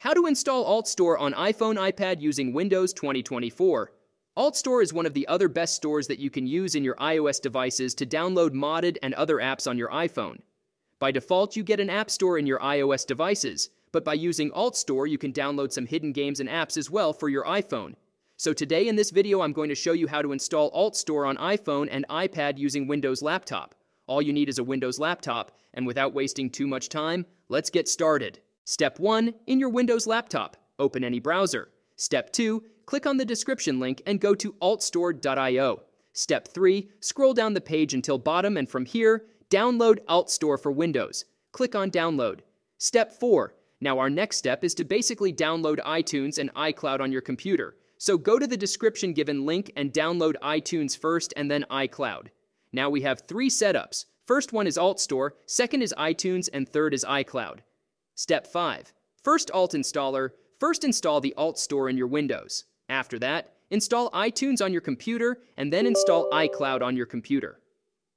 How to install AltStore on iPhone, iPad using Windows 2024. AltStore is one of the other best stores that you can use in your iOS devices to download modded and other apps on your iPhone. By default, you get an app store in your iOS devices, but by using AltStore, you can download some hidden games and apps as well for your iPhone. So today in this video, I'm going to show you how to install AltStore on iPhone and iPad using Windows laptop. All you need is a Windows laptop, and without wasting too much time, let's get started. Step 1. In your Windows laptop, open any browser. Step 2. Click on the description link and go to altstore.io. Step 3. Scroll down the page until bottom and from here, download AltStore for Windows. Click on Download. Step 4. Now our next step is to basically download iTunes and iCloud on your computer. So go to the description given link and download iTunes first and then iCloud. Now we have 3 setups. First one is AltStore, second is iTunes, and third is iCloud. Step 5. First Alt Installer. First install the AltStore in your Windows. After that, install iTunes on your computer and then install iCloud on your computer.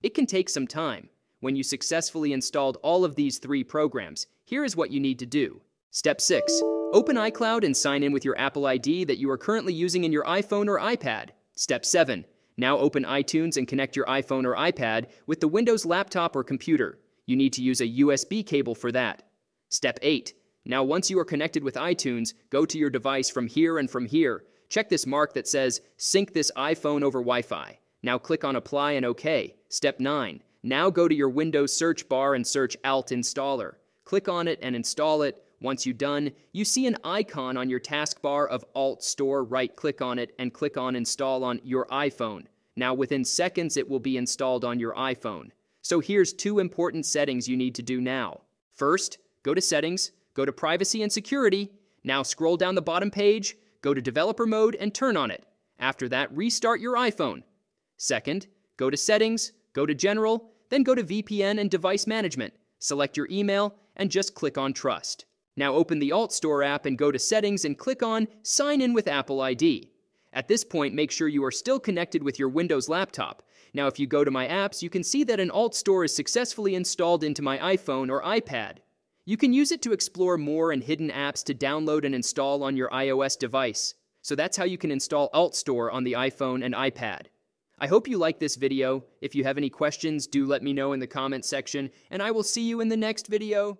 It can take some time. When you successfully installed all of these 3 programs, here is what you need to do. Step 6. Open iCloud and sign in with your Apple ID that you are currently using in your iPhone or iPad. Step 7. Now open iTunes and connect your iPhone or iPad with the Windows laptop or computer. You need to use a USB cable for that. Step 8. Now once you are connected with iTunes, go to your device from here and from here. Check this mark that says, sync this iPhone over Wi-Fi. Now click on Apply and OK. Step 9. Now go to your Windows search bar and search Alt Installer. Click on it and install it. Once you're done, you see an icon on your taskbar of AltStore. Right-click on it and click on Install on your iPhone. Now within seconds, it will be installed on your iPhone. So here's 2 important settings you need to do now. First, go to Settings, go to Privacy and Security. Now scroll down the bottom page, go to Developer Mode and turn on it. After that, restart your iPhone. Second, go to Settings, go to General, then go to VPN and Device Management. Select your email and just click on Trust. Now open the AltStore app and go to Settings and click on Sign in with Apple ID. At this point, make sure you are still connected with your Windows laptop. Now if you go to My Apps, you can see that an AltStore is successfully installed into my iPhone or iPad. You can use it to explore more and hidden apps to download and install on your iOS device. So that's how you can install AltStore on the iPhone and iPad. I hope you like this video. If you have any questions, do let me know in the comment section, and I will see you in the next video.